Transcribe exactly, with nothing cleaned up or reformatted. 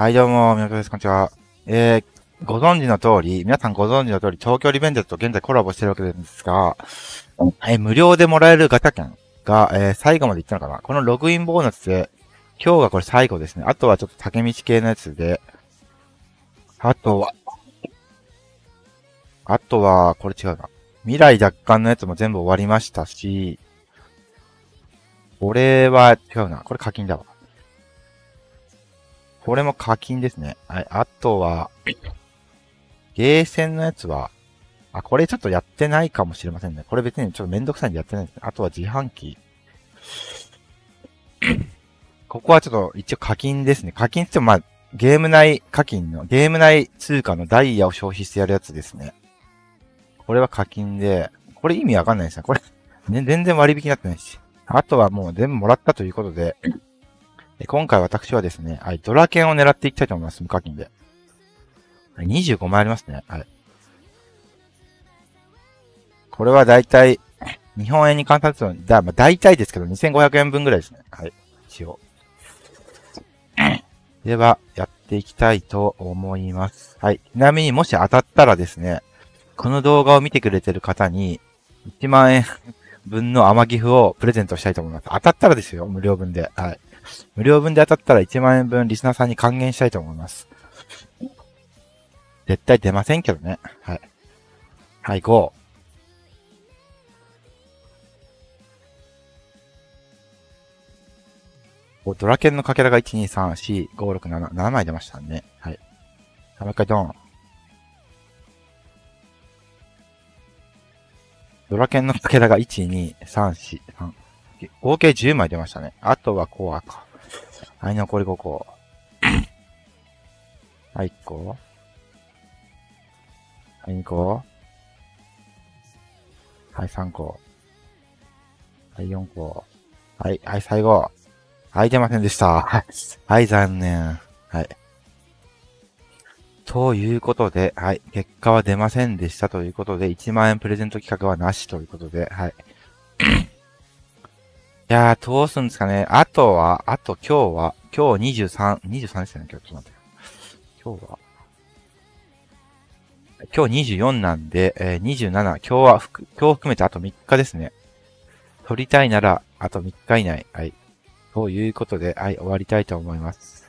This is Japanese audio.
はい、どうも、みなとです。こんにちは。えー、ご存知の通り、皆さんご存知の通り、東京リベンジャーズと現在コラボしてるわけですが、えー、無料でもらえるガチャ券が、えー、最後までいったのかな。このログインボーナスで、今日がこれ最後ですね。あとはちょっと竹道系のやつで、あとは、あとは、これ違うな。未来奪還のやつも全部終わりましたし、これは違うな。これ課金だわ。これも課金ですね。はい。あとは、ゲーセンのやつは、あ、これちょっとやってないかもしれませんね。これ別にちょっとめんどくさいんでやってないですね。あとは自販機。ここはちょっと一応課金ですね。課金って言ってもまあ、ゲーム内課金の、ゲーム内通貨のダイヤを消費してやるやつですね。これは課金で、これ意味わかんないですね。これ、ね、全然割引になってないし。あとはもう全部もらったということで、今回私はですね、はい、ドラケンを狙っていきたいと思います。無課金で。にじゅうごまいありますね。はい。これはだいたい、日本円に換算すると、だ、まあ、だいたいですけど、にせんごひゃくえんぶんぐらいですね。はい。一応。では、やっていきたいと思います。はい。ちなみにもし当たったらですね、この動画を見てくれてる方に、いちまんえんぶんの甘ギフをプレゼントしたいと思います。当たったらですよ。無料分で。はい。無料分で当たったらいちまんえんぶんリスナーさんに還元したいと思います。絶対出ませんけどね。はい。はい、ご。お、ドラケンのかけらがいち、に、さん、よん、ご、ろく、なな。ななまい出ましたね。はい。もう一回ドン。ドラケンのかけらがいち、に、さん、よん、さん。合計じゅうまい出ましたね。あとはコアか。はい、残りごこ。はい、いっこ。はい、にこ。はい、さんこ。はい、よんこ。はい、はい、最後。はい、出ませんでした。はい、残念。はい。ということで、はい、結果は出ませんでしたということで、いちまん円プレゼント企画はなしということで、はい。いやー、どうすんですかね。あとは、あと今日は、今日にじゅうさん、にじゅうさんでしたね、今日。ちょっと待って。今日は。今日にじゅうよんなんで、えー、にじゅうなな。今日は、今日含めてあとみっかですね。取りたいなら、あとみっか以内。はい。ということで、はい、終わりたいと思います。